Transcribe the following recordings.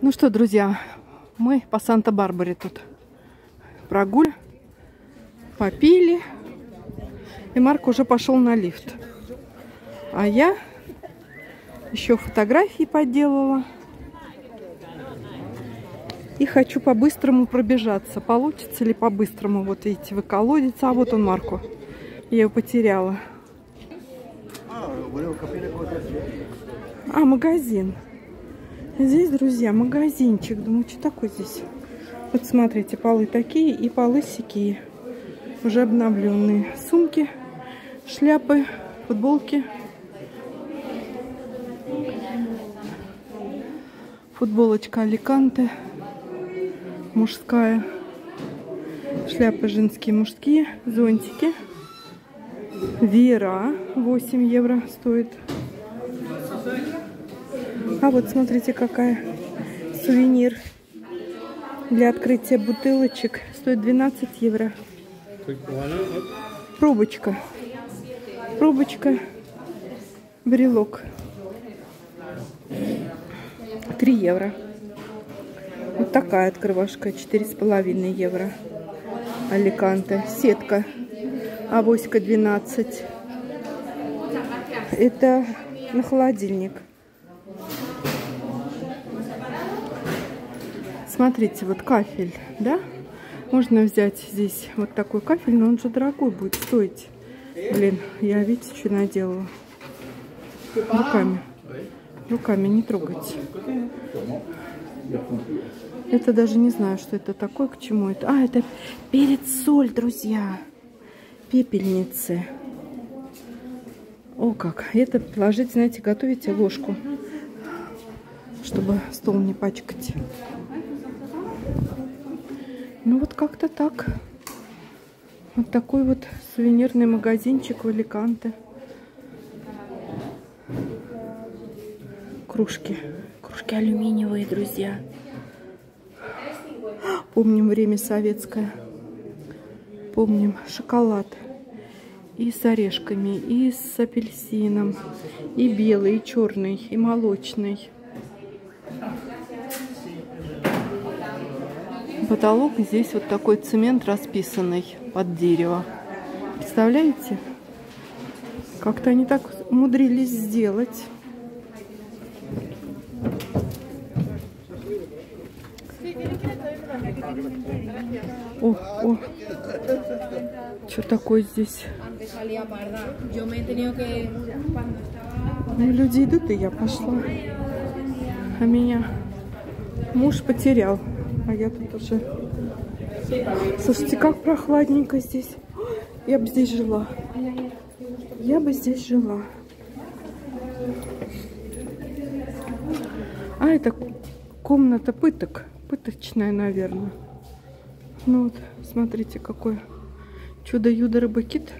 Ну что, друзья, мы по Санта-Барбаре тут прогуль, попили, и Марк уже пошел на лифт. А я еще фотографии поделала и хочу по-быстрому пробежаться. Получится ли по-быстрому? Вот видите, вы колодец, а вот он Марко. Я его потеряла. А, магазин. Здесь, друзья, магазинчик. Думаю, что такое здесь? Вот смотрите, полы такие и полы сякие. Уже обновленные. Сумки, шляпы, футболки. Футболочка Аликанте. Мужская. Шляпы женские, мужские. Зонтики. Вера. 8 евро стоит. А вот смотрите, какая сувенир для открытия бутылочек. Стоит 12 евро. Пробочка. Пробочка. Брелок. 3 евро. Вот такая открывашка. 4,5 евро. Аликанте. Сетка. Авоська 12. Это на холодильник. Смотрите, вот кафель, да? Можно взять здесь вот такой кафель, но он же дорогой будет стоить. Блин, я, видите, что наделала. Руками. Руками не трогайте. Это даже не знаю, что это такое, к чему это. А, это перец-соль, друзья. Пепельницы. О, как. Это положить, знаете, готовите ложку, чтобы стол не пачкать. Ну вот как-то так. Вот такой вот сувенирный магазинчик в Аликанте. Кружки. Кружки алюминиевые, друзья. Помним время советское. Помним шоколад. И с орешками, и с апельсином. И белый, и черный, и молочный. Потолок здесь вот такой цемент расписанный под дерево. Представляете? Как-то они так умудрились сделать. О, что такое здесь? Ну, люди идут, и я пошла. А меня муж потерял. А я тут уже... Слушайте, как прохладненько здесь. Я бы здесь жила. Я бы здесь жила. А это комната пыток. Пыточная, наверное. Ну вот, смотрите, какое чудо-юдо рыбакит.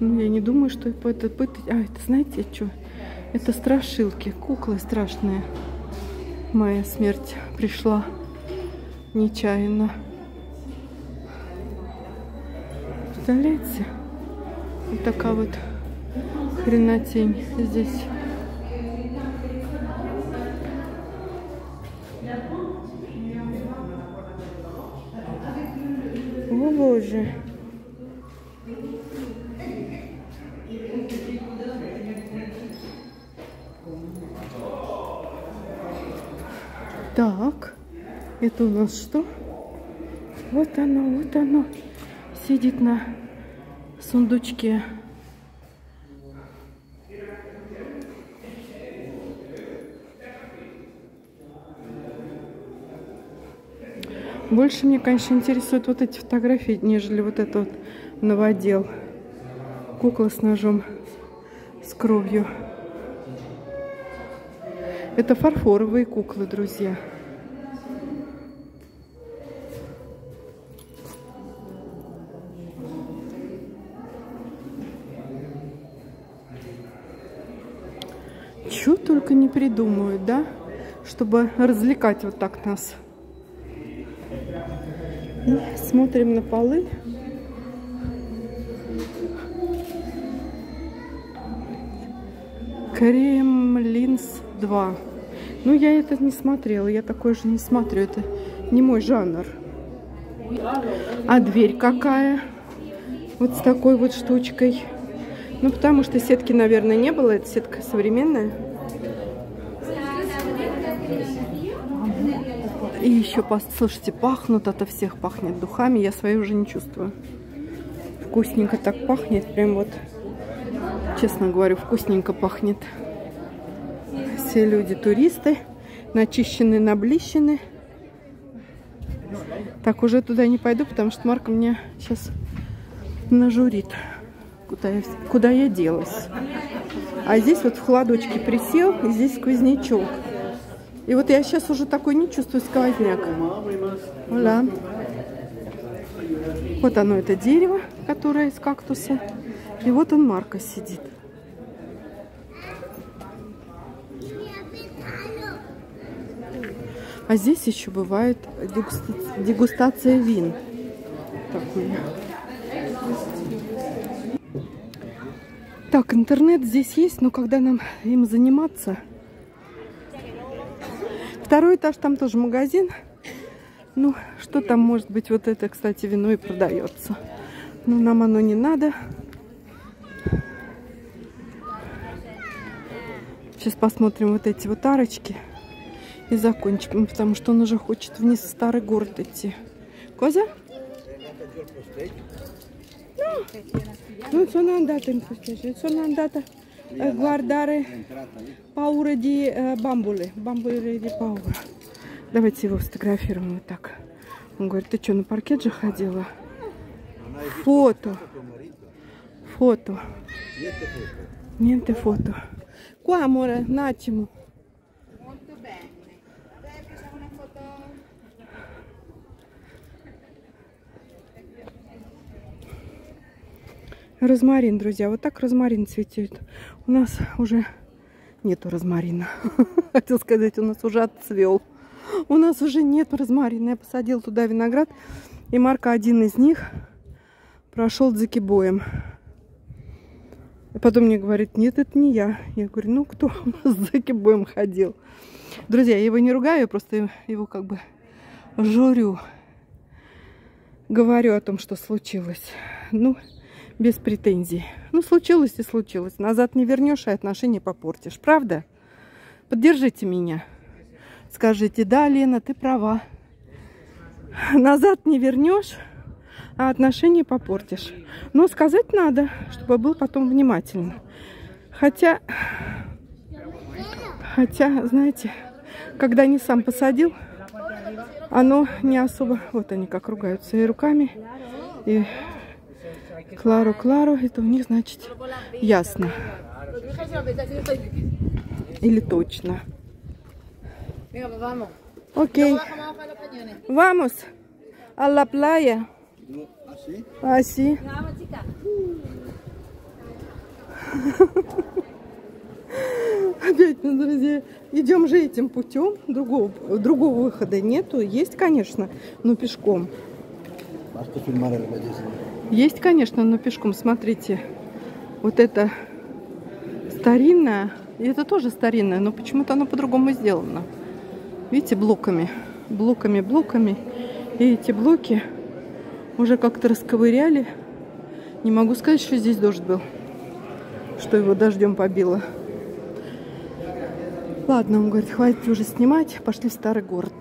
Ну, я не думаю, что это пыток... А, это знаете что? Это страшилки. Куклы страшные. Моя смерть пришла нечаянно. Представляете? Вот такая вот хренотень здесь. О, боже. Так, это у нас что? Вот оно, сидит на сундучке. Больше мне, конечно, интересуют вот эти фотографии, нежели вот это вот новодел. Кукла с ножом, с кровью. Это фарфоровые куклы, друзья. Чего только не придумают, да? Чтобы развлекать вот так нас. И смотрим на полы. Кремлинс 2. Ну, я это не смотрела, я такой же не смотрю, это не мой жанр. А дверь какая? Вот с такой вот штучкой. Ну, потому что сетки, наверное, не было, это сетка современная. И еще, слушайте, пахнут, ото всех пахнет духами, я свои уже не чувствую. Вкусненько так пахнет, прям вот, честно говорю, вкусненько пахнет. Все люди туристы, начищены, наблищены. Так, уже туда не пойду, потому что Марко мне сейчас нажурит, куда я делась. А здесь вот в холодочке присел, и здесь сквознячок. И вот я сейчас уже такой не чувствую сквозняк. Да. Вот оно, это дерево, которое из кактуса. И вот он, Марко, сидит. А здесь еще бывает дегустация вин. Такое. Так, интернет здесь есть, но когда нам им заниматься? Второй этаж, там тоже магазин. Ну, что там может быть? Вот это, кстати, вино и продается. Но нам оно не надо. Сейчас посмотрим вот эти вот арочки. И закончим, потому что он уже хочет вниз в старый город идти. Коза? Ну, что нам дата им подскажет? Что нам дата? Гвардары пауради бамбулы. Бамбулы паура. Давайте его сфотографируем вот так. Он говорит, ты что, на паркет же ходила? Фото. Фото. Нет, ты фото. Куамора, начему. Розмарин, друзья, вот так розмарин цветет. У нас уже нету розмарина. Хотел сказать, у нас уже отцвел. У нас уже нет розмарина. Я посадила туда виноград, и Марко один из них прошел дзакибоем. И потом мне говорит, нет, это не я. Я говорю, ну кто у нас дзакибоем ходил? Друзья, я его не ругаю, я просто его как бы журю. Говорю о том, что случилось. Ну, без претензий. Ну, случилось и случилось. Назад не вернешь, и отношения попортишь. Правда? Поддержите меня. Скажите, да, Лена, ты права. Назад не вернешь, а отношения попортишь. Но сказать надо, чтобы был потом внимателен. Хотя, знаете, когда не сам посадил, оно не особо... Вот они как ругаются и руками, и... Клару, Клару, это у них, значит, ясно. Или точно. Окей. Vamos a la playa. Así. Опять, друзья, идем же этим путем. Другого выхода нету. Есть, конечно, но пешком. Есть, конечно, но пешком. Смотрите, вот это старинное, и это тоже старинное, но почему-то оно по-другому сделано. Видите, блоками, блоками, блоками. И эти блоки уже как-то расковыряли. Не могу сказать, что здесь дождь был, что его дождем побило. Ладно, он говорит, хватит уже снимать, пошли в старый город.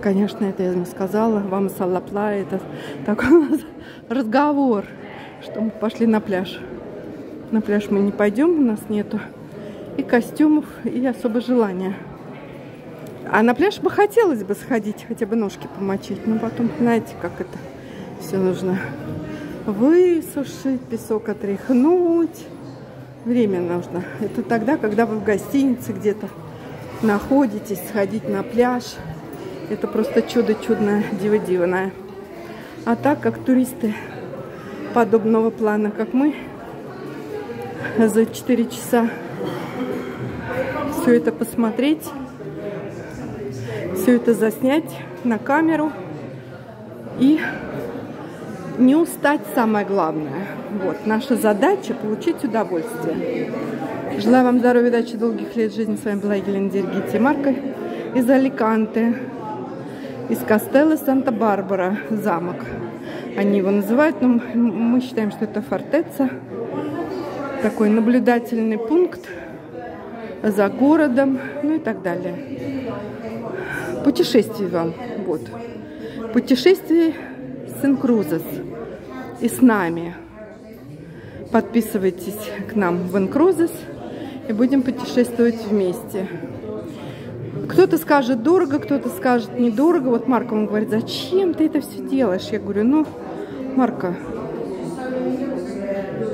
Конечно, это я не сказала. Вам салапла, это такой у нас разговор, что мы пошли на пляж. На пляж мы не пойдем, у нас нету и костюмов, и особо желания. А на пляж бы хотелось бы сходить, хотя бы ножки помочить, но потом, знаете, как это все нужно высушить, песок отряхнуть. Время нужно. Это тогда, когда вы в гостинице где-то находитесь, сходить на пляж. Это просто чудо чудное, диво-дивное. А так как туристы подобного плана, как мы, за 4 часа все это посмотреть, все это заснять на камеру и не устать, самое главное. Вот, наша задача — получить удовольствие. Желаю вам здоровья, удачи, долгих лет жизни. С вами была Елена Деригетти, Марко из Аликанте, из Кастелла Санта-Барбара, замок. Они его называют, но мы считаем, что это фортеца. Такой наблюдательный пункт за городом, ну и так далее. Путешествий вам, вот. Путешествий с Инкрузос и с нами. Подписывайтесь к нам в Инкрузос и будем путешествовать вместе. Кто-то скажет дорого, кто-то скажет недорого. Вот Марко, он говорит, зачем ты это все делаешь? Я говорю, ну, Марко,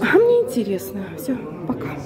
а мне интересно. Все, пока.